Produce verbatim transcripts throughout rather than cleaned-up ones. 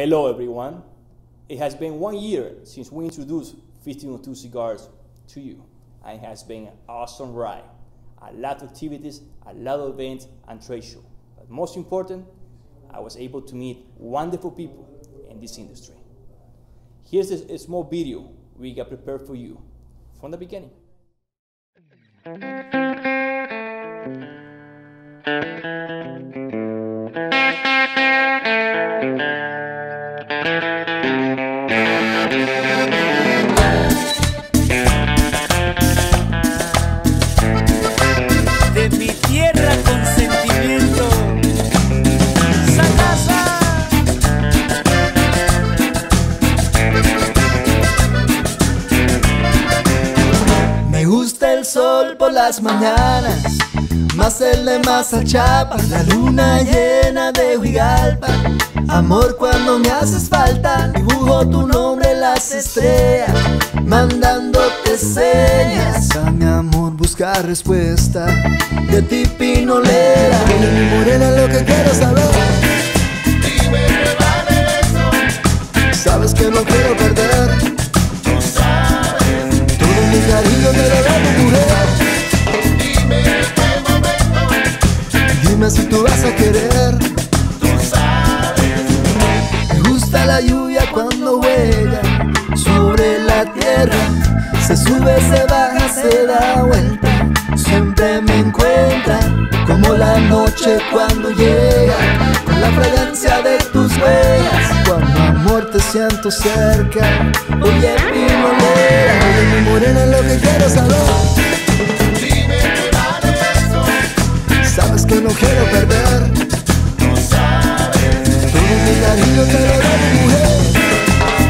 Hello everyone, it has been one year since we introduced fifteen oh two cigars to you, and it has been an awesome ride. A lot of activities, a lot of events and trade shows, but most important, I was able to meet wonderful people in this industry. Here's a small video we got prepared for you from the beginning. De mi tierra con sentimiento, Sacasa. Me gusta el sol por las mañanas, más el de Mazachapan, la luna llena de Huigalpa. Amor, cuando me haces falta, dibujo tu nombre en las estrellas, mandándote señas. A mi amor buscar respuesta de ti, Pinolera. Dime, Morena, lo que quiero saber. Dime, vale eso. Sabes que no quiero perder. Tú sabes. Todo mi cariño te lo debo curar. Dime si tú vas a querer. Tú sabes. Me gusta la lluvia cuando huella sobre la tierra. Se sube, se baja, se da vuelta. Siempre me encuentra, como la noche cuando llega, con la fragancia de tus huellas. Cuando amor te siento cerca, oye mi morena, oye mi morena, lo que quiero saber. Sabes que no quiero perder. Tú sabes. Todo mi cariño te lo da mi mujer.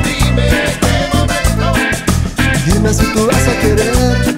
Dime este momento. Dime si tú vas a querer. Tú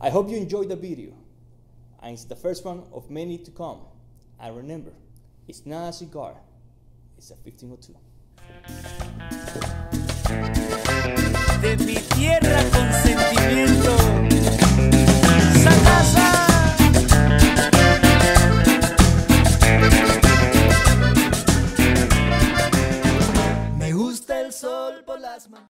I hope you enjoyed the video, and it's the first one of many to come. And remember, it's not a cigar, it's a fifteen oh two. De mi tierra con sentimiento, Sacasa. Me gusta el sol por las manos.